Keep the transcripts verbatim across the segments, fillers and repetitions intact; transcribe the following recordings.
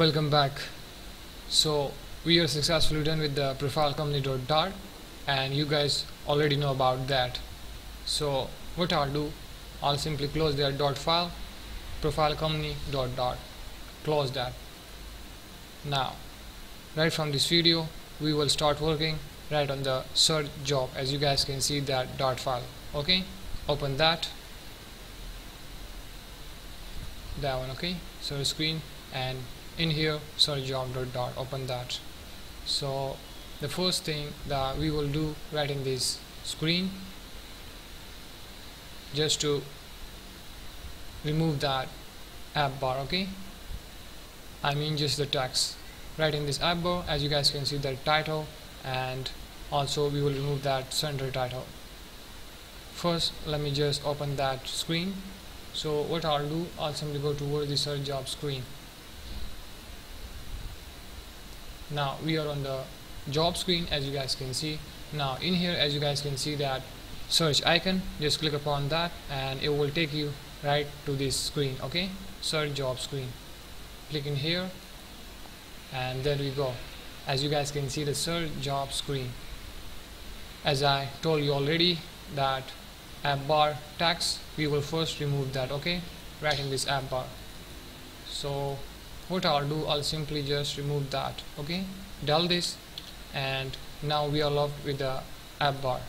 Welcome back. So we are successfully done with the profile company.dart, and you guys already know about that. So what I'll do, I'll simply close their dot file, profile company.dart, close that. Now right from this video we will start working right on the search job, as you guys can see that dot file. Okay, open that that one. Okay, search screen, and in here search job dot dot, open that. So the first thing that we will do right in this screen, just to remove that app bar, okay, I mean just the text right in this app bar. As you guys can see the title, and also we will remove that center title. First let me just open that screen. So what I'll do, I'll simply go towards the search job screen. Now we are on the job screen, as you guys can see. Now in here, as you guys can see that search icon, just click upon that and it will take you right to this screen. Okay, search job screen, click in here, and there we go. As you guys can see the search job screen, as I told you already that app bar tags, we will first remove that, okay, right in this app bar. So what I'll do, I'll simply just remove that, okay, delete this, and now we are left with the app bar,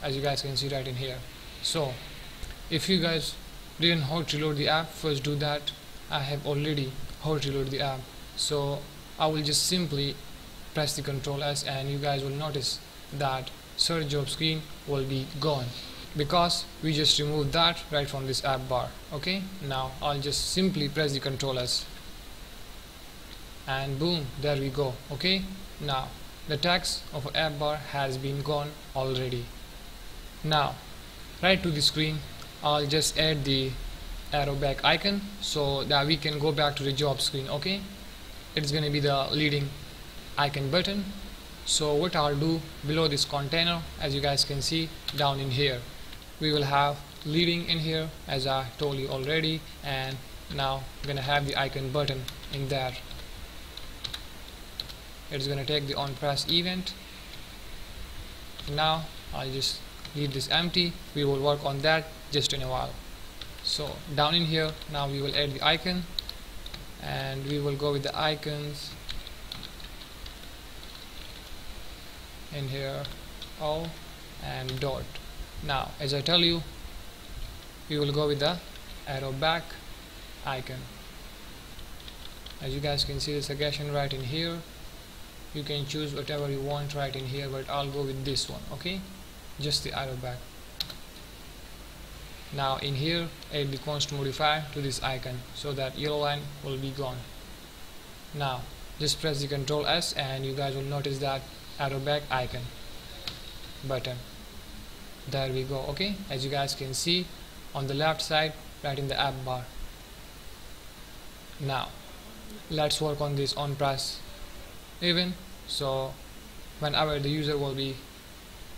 as you guys can see right in here. So if you guys didn't know how to load the app, first do that. I have already how to load the app, so I will just simply press the Control S, and you guys will notice that search job screen will be gone, because we just removed that right from this app bar. Okay, now I'll just simply press the Control S, and boom, there we go. Okay, now the text of app bar has been gone already. Now right to the screen, I'll just add the arrow back icon so that we can go back to the job screen. Okay, it's gonna be the leading icon button. So what I'll do, below this container, as you guys can see down in here, we will have leading in here, as I told you already, and now we're gonna have the icon button in there. It's gonna take the on press event. Now I'll just leave this empty, we will work on that just in a while. So down in here now we will add the icon, and we will go with the icons in here, O and dot. Now as I tell you, we will go with the arrow back icon. As you guys can see the suggestion right in here, you can choose whatever you want right in here, but I'll go with this one. Okay, just the arrow back. Now in here add the const modifier to this icon so that yellow line will be gone. Now just press the Control S, and you guys will notice that arrow back icon button, there we go. Okay, as you guys can see on the left side right in the app bar. Now let's work on this on press event, so whenever the user will be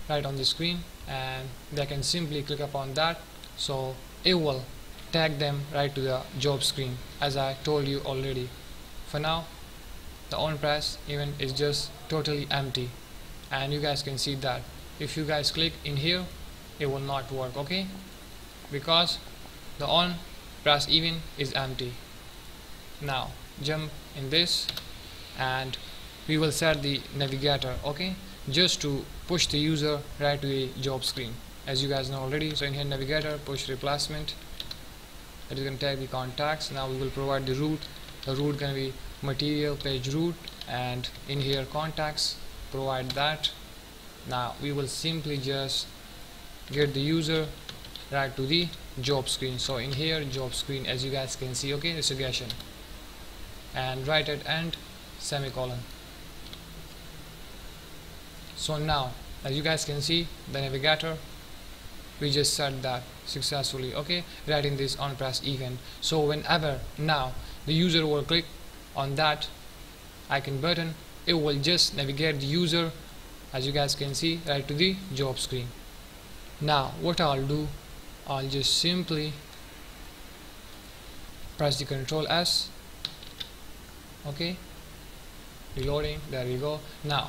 right on the screen, and they can simply click upon that, so it will tag them right to the job screen, as I told you already. For now the on press event is just totally empty, and you guys can see that if you guys click in here it will not work, okay, because the on press event is empty. Now jump in this, and we will set the navigator, okay, just to push the user right to the job screen, as you guys know already. So in here navigator, push replacement, it is going to take the contacts. Now we will provide the route, the route can be material page route, and in here contacts, provide that. Now we will simply just get the user right to the job screen. So in here job screen, as you guys can see, okay, the suggestion, and right at end semicolon. So now as you guys can see the navigator, we just set that successfully, okay, right in this on press event. So whenever now the user will click on that icon button, it will just navigate the user, as you guys can see, right to the job screen. Now what I'll do, I'll just simply press the Control S, Okay, reloading, there we go. Now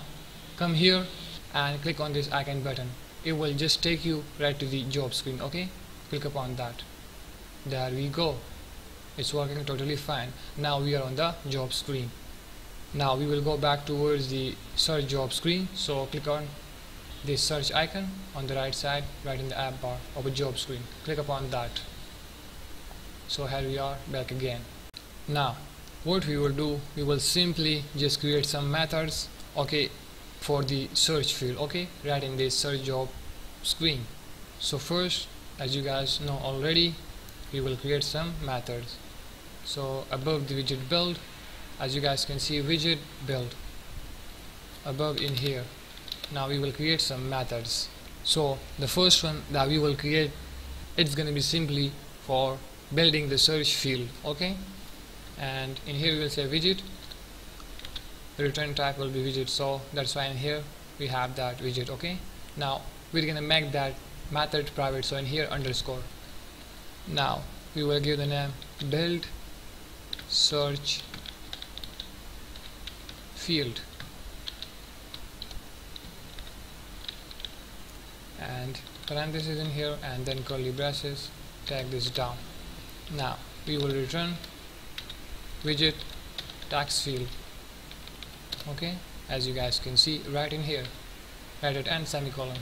come here and click on this icon button. It will just take you right to the job screen. Okay, click upon that. There we go, it's working totally fine. Now we are on the job screen. Now we will go back towards the search job screen, so click on this search icon on the right side, right in the app bar of a job screen. Click upon that. So here we are back again. Now what we will do, we will simply just create some methods, okay, for the search field, okay, right in this search job screen. So first, as you guys know already, we will create some methods. So above the widget build, as you guys can see, widget build above in here. Now we will create some methods. So the first one that we will create, it's gonna be simply for building the search field, okay. And in here we will say widget, the return type will be widget, so that's why in here we have that widget, okay. Now we're gonna make that method private, so in here underscore. Now we will give the name build search field, and parentheses in here, and then curly braces, tag this down. Now we will return widget text field, okay, as you guys can see right in here, right at end semicolon.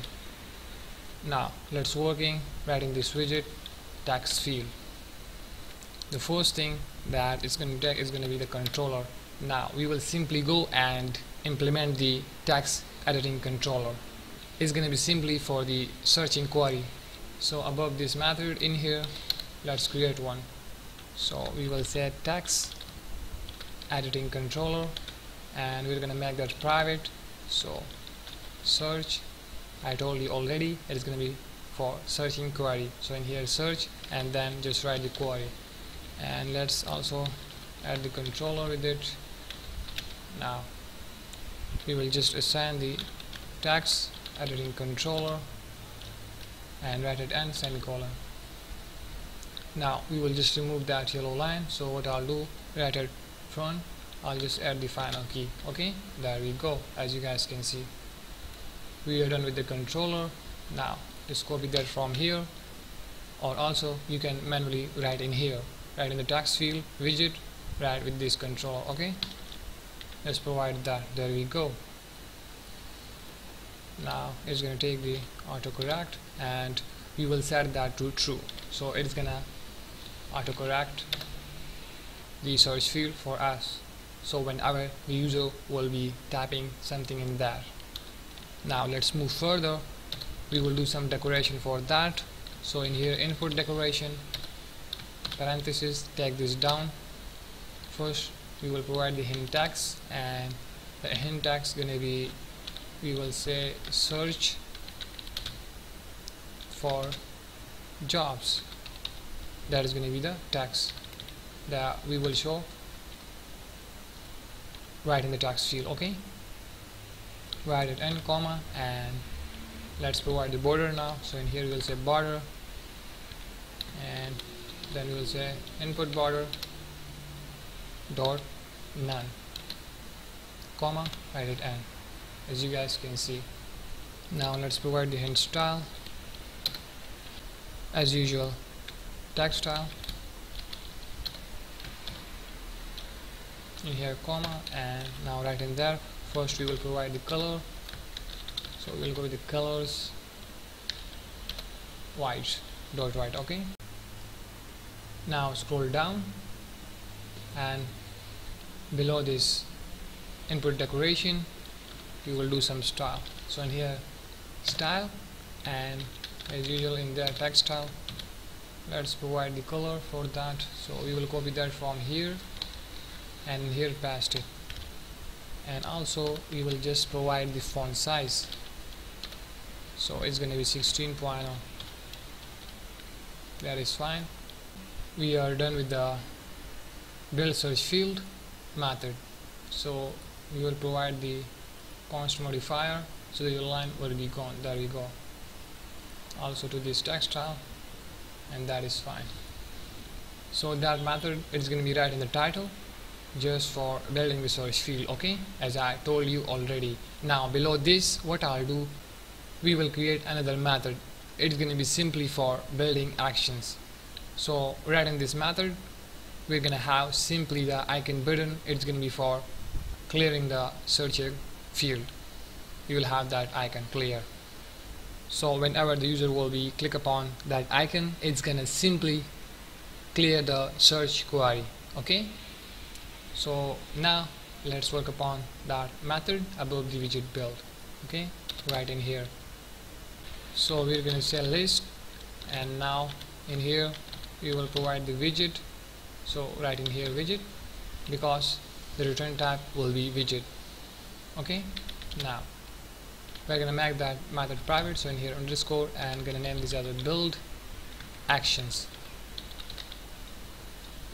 Now let's working right in this widget text field. The first thing that it's going to take is going to be the controller. Now we will simply go and implement the text editing controller. It's going to be simply for the search inquiry. So above this method in here, let's create one. So we will say text editing controller, and we're gonna make that private. So search, I told you already, it is gonna be for search inquiry. So in here search, and then just write the query, and let's also add the controller with it. Now we will just assign the text editing controller and write it and semicolon. Now we will just remove that yellow line. So what I'll do, right at front, I'll just add the final key. Okay, there we go. As you guys can see, we are done with the controller. Now just copy that from here, or also you can manually write in here, right in the text field widget, right with this controller. Okay, let's provide that. There we go. Now it's going to take the autocorrect, and we will set that to true. So it's gonna autocorrect the search field for us, so whenever the user will be typing something in there. Now let's move further. We will do some decoration for that. So in here input decoration, parentheses, take this down. First we will provide the hint text, and the hint text gonna be, we will say search for jobs. That is going to be the text that we will show right in the text field. Okay, right at end comma, and let's provide the border now. So in here we will say border, and then we will say input border dot none comma right at end, as you guys can see. Now let's provide the hint style as usual, text style in here comma, and now right in there first we will provide the color. So we'll go with the colors white dot white. Okay, now scroll down, and below this input decoration we will do some style. So in here style, and as usual in the text style, let's provide the color for that. So we will copy that from here, and here paste it, and also we will just provide the font size. So it's going to be sixteen point zero. That is fine. We are done with the build search field method. So we will provide the const modifier, so the line will be gone. There we go. Also to this text style, and that is fine. So that method is going to be right in the title, just for building resource field, okay, as I told you already. Now below this, what I'll do, we will create another method. It's gonna be simply for building actions. So right in this method, we're gonna have simply the icon button. It's gonna be for clearing the search field. You will have that icon clear. So whenever the user will be click upon that icon, it's gonna simply clear the search query, okay. So now let's work upon that method above the widget build, okay, right in here. So we're going to say list, and now in here we will provide the widget. So right in here widget, because the return type will be widget, okay. Now we're going to make that method private, so in here underscore, and going to name this other build actions.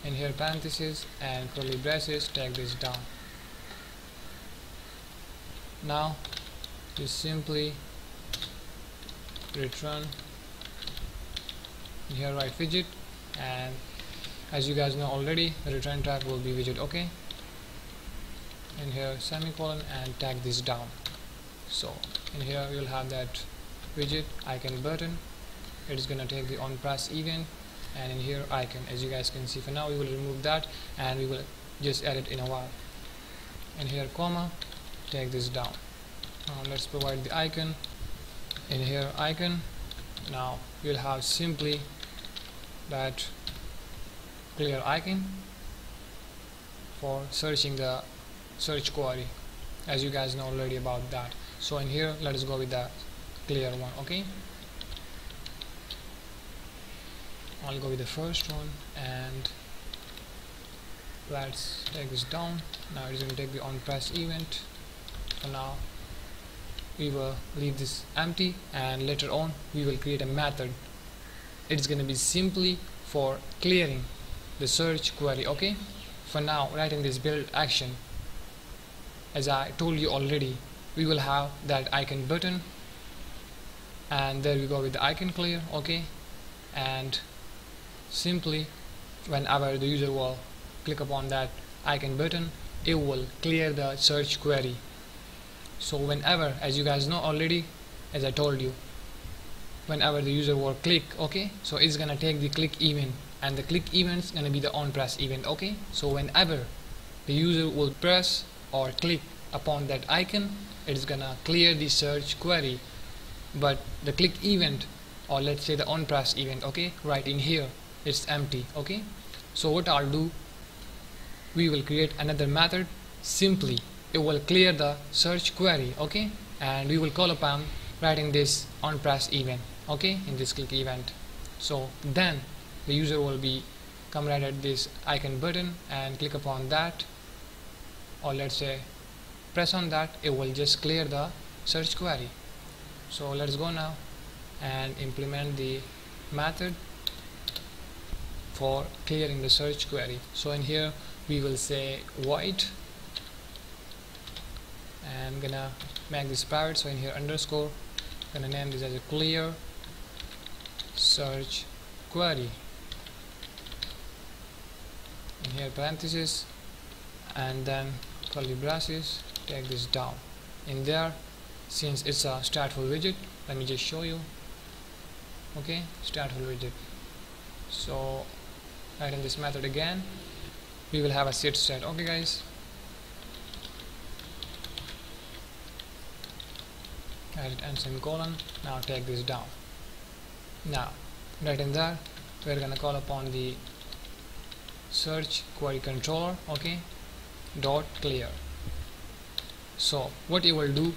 In here parentheses and curly braces, take this down. Now you simply return here write widget, and as you guys know already, the return type will be widget, okay. In here semicolon and tag this down. So in here you'll have that widget icon button. It is gonna take the on press event, and in here icon, as you guys can see. For now we will remove that and we will just add it in a while. In here comma, take this down. Now let's provide the icon. In here icon, now you'll have simply that clear icon for searching the search query, as you guys know already about that. So in here let us go with the clear one, okay. I'll go with the first one, and let's take this down. Now it's going to take the on press event. For now we will leave this empty, and later on we will create a method. It's going to be simply for clearing the search query, okay. For now, right in this build action, as I told you already, we will have that icon button, and there we go with the icon clear, okay. And simply whenever the user will click upon that icon button, it will clear the search query. So whenever, as you guys know already, as I told you, whenever the user will click, okay, so it's gonna take the click event, and the click event's gonna be the on press event, okay. So whenever the user will press or click upon that icon, it's gonna clear the search query. But the click event, or let's say the on press event, okay, right in here it's empty, okay. So what I'll do, we will create another method. Simply it will clear the search query, okay, and we will call upon right in this on press event, okay, in this click event. So then the user will be come right at this icon button and click upon that, or let's say press on that, it will just clear the search query. So let's go now and implement the method for clearing the search query. So in here we will say void, and I'm gonna make this private. So in here underscore, I'm gonna name this as a clear search query. In here parentheses and then curly braces, take this down. In there, since it's a stateful widget, let me just show you, okay, stateful widget. So right in this method again, we will have a set stat, okay guys. Add it and semicolon. Now take this down. Now right in there, we're gonna call upon the search query controller, okay, dot clear. So what it will do,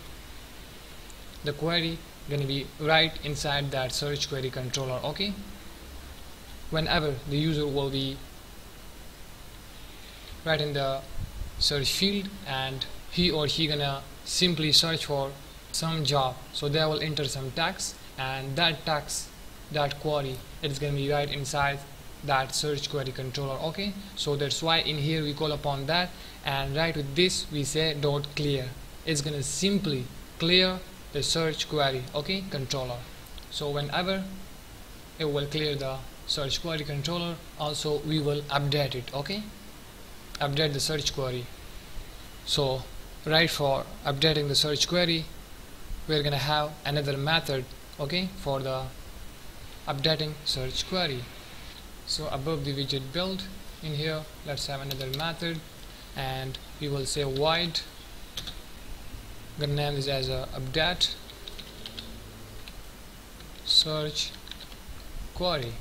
the query gonna be right inside that search query controller, okay. Whenever the user will be right in the search field, and he or she gonna simply search for some job, so they will enter some tags, and that tags, that query, it's gonna be right inside that search query controller, okay. So that's why in here we call upon that, and right with this we say dot clear. It's gonna simply clear the search query, okay, controller. So whenever it will clear the search query controller, also we will update it, okay. update the search query. So right, for updating the search query, we're gonna have another method, okay, for the updating search query. So above the widget build, in here let's have another method, and we will say void. I'm gonna name this as a update search query,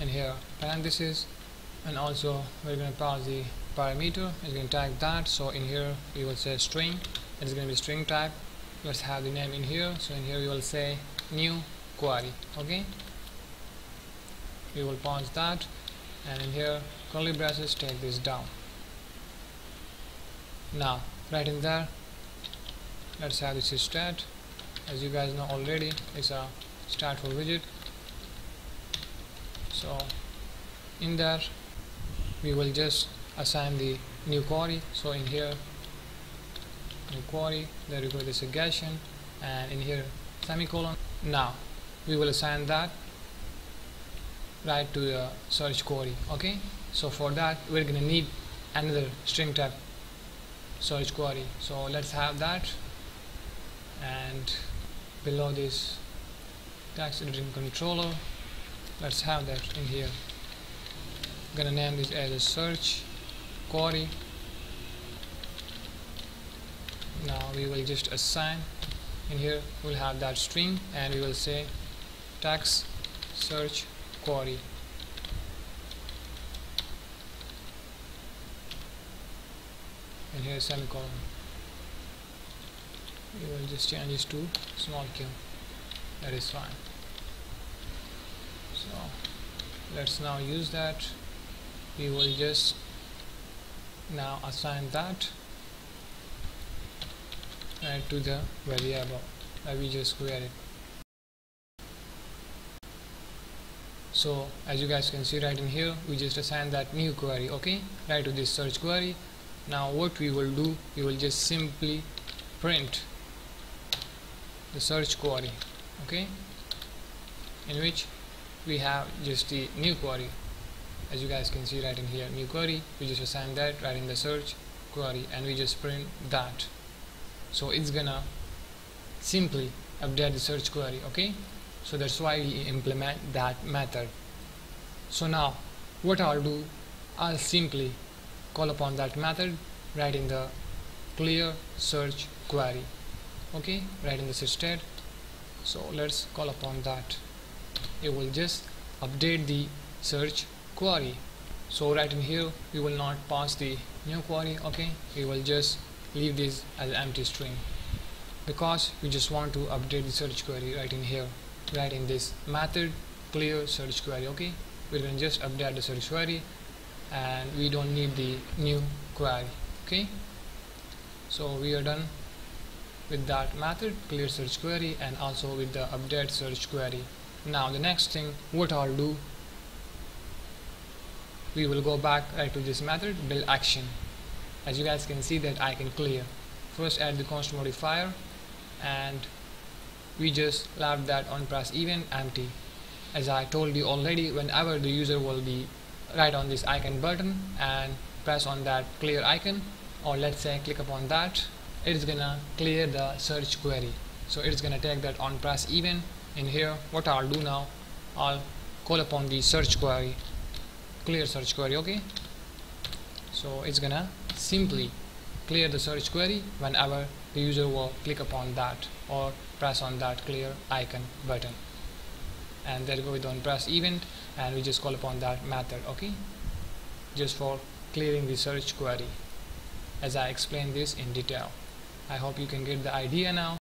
and here parentheses, and also we're gonna pass the parameter. It's gonna tag that. So in here we will say string. It's gonna be string type. Let's have the name in here. So in here we will say new query. Okay. We will pass that, and in here curly braces, take this down. Now right in there, let's have this stat. As you guys know already, it's a stat for widget. So in there we will just assign the new query. So in here new query, there you go, this negation, and in here semicolon. Now we will assign that right to the search query. Okay, so for that we're gonna need another string type search query. So let's have that, and below this text editing controller, let's have that in here. I'm gonna name this as a search query. Now we will just assign in here, we'll have that string, and we will say text search query. And here is semicolon. We will just change this to small q. That is fine. So let's now use that. We will just now assign that right to the variable that we just created. So as you guys can see right in here, we just assign that new query, okay, right to this search query. Now what we will do, we will just simply print the search query, okay, in which we have just the new query. As you guys can see right in here, new query, we just assign that right in the search query, and we just print that. So it's gonna simply update the search query, okay. So that's why we implement that method. So now what I'll do, I'll simply call upon that method right in the clear search query, okay, right in the state. So let's call upon that. It will just update the search query. So right in here we will not pass the new query, okay, we will just leave this as empty string, because we just want to update the search query right in here, right in this method clear search query. Okay, we can just update the search query, and we don't need the new query. Okay, so we are done with that method clear search query, and also with the update search query. Now the next thing what I'll do, we will go back right to this method build action. As you guys can see that I can clear, first add the const modifier, and we just left that on press event empty. As I told you already, whenever the user will be right on this icon button and press on that clear icon, or let's say click upon that, it's gonna clear the search query. So it's gonna take that on press event. In here what I'll do now, I'll call upon the search query clear search query, okay. So it's gonna simply clear the search query whenever the user will click upon that or press on that clear icon button, and there go with on press event, and we just call upon that method, okay, just for clearing the search query. As I explained this in detail, I hope you can get the idea now.